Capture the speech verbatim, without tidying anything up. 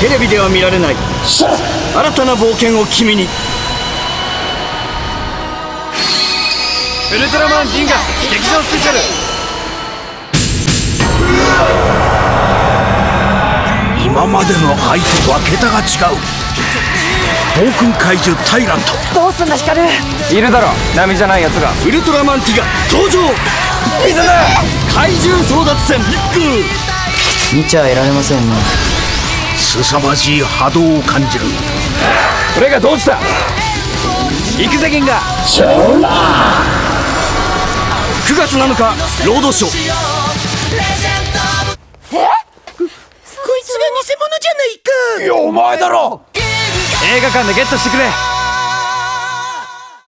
テレビでは見られない新たな冒険を君に。ウルトラマン銀河劇場スペシャル。今までの愛とは桁が違う。暴君怪獣タイラント、どうすんだ光いるだろ、波じゃないやつが。ウルトラマンティガ登場。水だ怪獣争奪戦グー。見ちゃいられませんね。凄まじい波動を感じる。これがどうした行くぜ銀河。そらくがつなのかロードショー。えこいつが偽物じゃないか。いやお前だろ。映画館でゲットしてくれ。